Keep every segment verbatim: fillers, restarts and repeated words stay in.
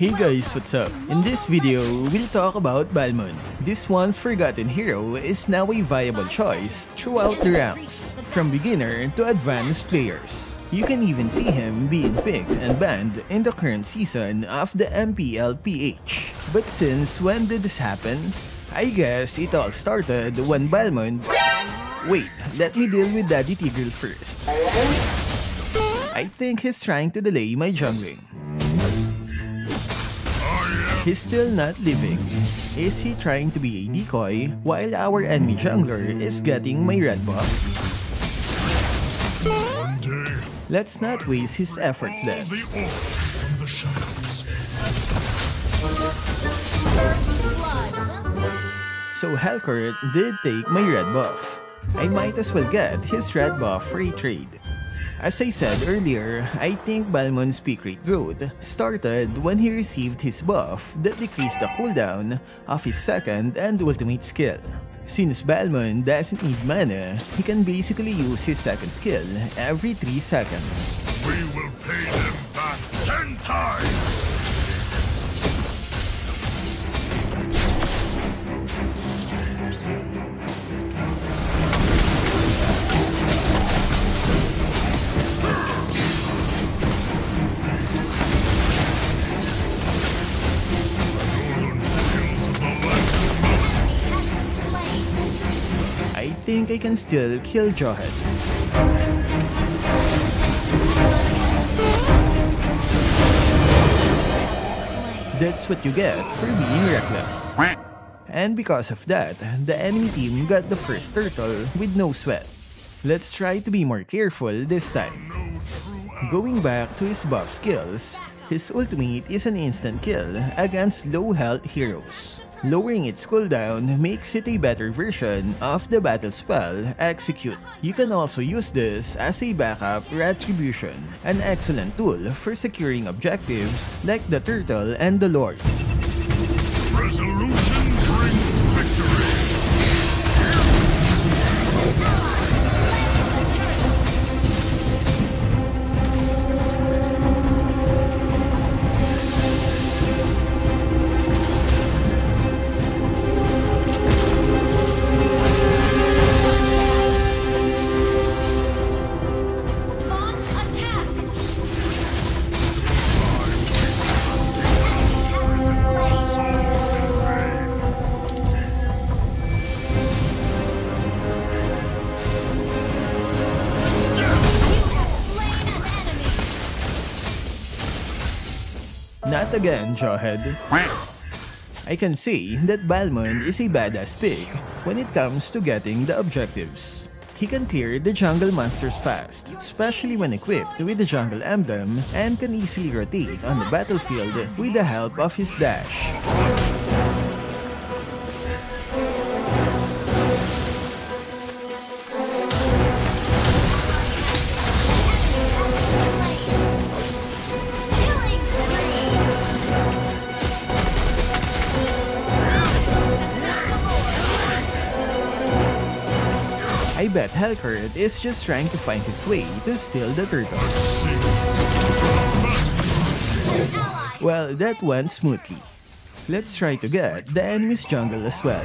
Hey guys, what's up? In this video, we'll talk about Balmond. This once forgotten hero is now a viable choice throughout the ranks, from beginner to advanced players. You can even see him being picked and banned in the current season of the M P L P H. But since when did this happen? I guess it all started when Balmond... Wait, let me deal with Daddy Tigreal first. I think he's trying to delay my jungling. He's still not living. Is he trying to be a decoy while our enemy jungler is getting my red buff? Let's not waste his efforts then. So Helcurt did take my red buff. I might as well get his red buff free trade. As I said earlier, I think Balmond's peak rate growth started when he received his buff that decreased the cooldown of his second and ultimate skill. Since Balmond doesn't need mana, he can basically use his second skill every three seconds. We will pay them back ten times! I think I can still kill Jawhead. That's what you get for being reckless. And because of that, the enemy team got the first turtle with no sweat. Let's try to be more careful this time. Going back to his buff skills, his ultimate is an instant kill against low health heroes. Lowering its cooldown makes it a better version of the battle spell, Execute. You can also use this as a backup Retribution, an excellent tool for securing objectives like the Turtle and the Lord. Resolution brings victory! Not again, Jawhead. I can say that Balmond is a badass pick when it comes to getting the objectives. He can clear the jungle monsters fast, especially when equipped with the jungle emblem, and can easily rotate on the battlefield with the help of his dash. I bet Helcurt is just trying to find his way to steal the turtle. Well, that went smoothly. Let's try to get the enemy's jungle as well.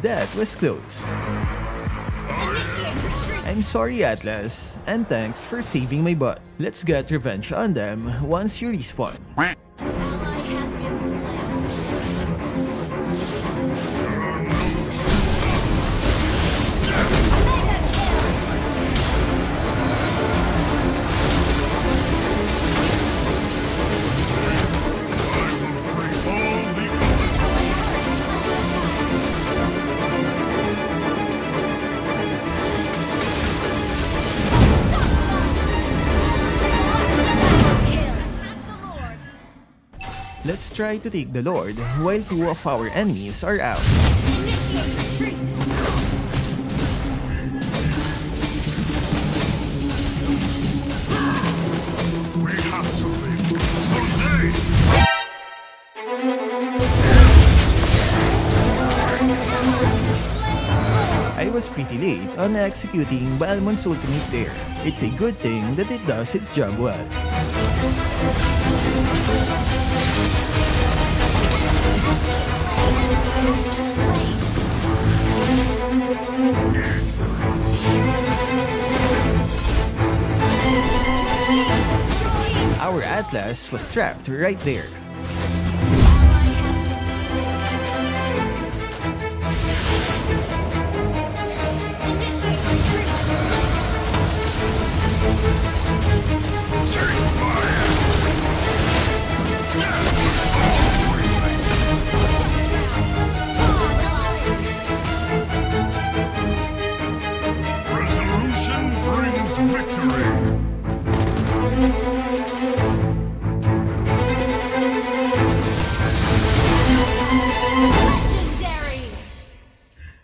That was close. I'm sorry, Atlas, and thanks for saving my butt. Let's get revenge on them once you respawn. Let's try to take the Lord while two of our enemies are out. We have was pretty late on executing Balmond's ultimate there. It's a good thing that it does its job well. Our Atlas was trapped right there.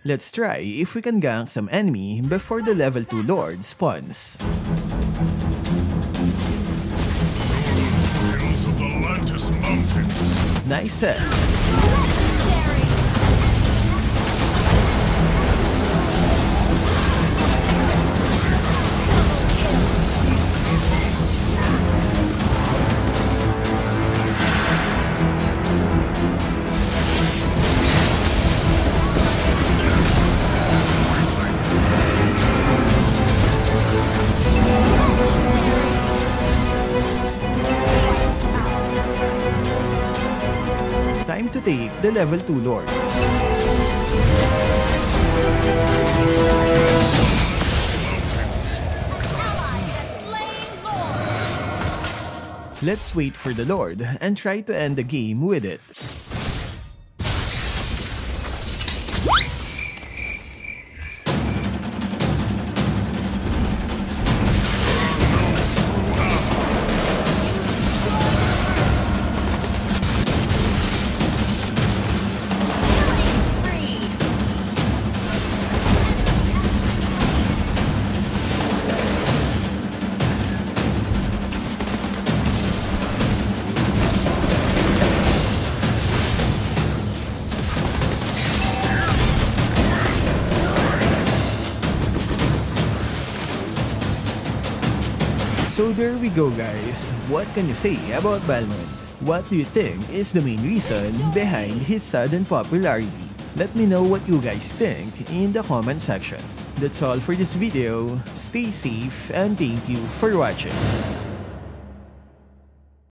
Let's try if we can gank some enemy before the level two Lord spawns. Nice set. Time to take the level two Lord. Let's wait for the Lord and try to end the game with it. So there we go guys, what can you say about Balmond? What do you think is the main reason behind his sudden popularity? Let me know what you guys think in the comment section. That's all for this video, stay safe and thank you for watching.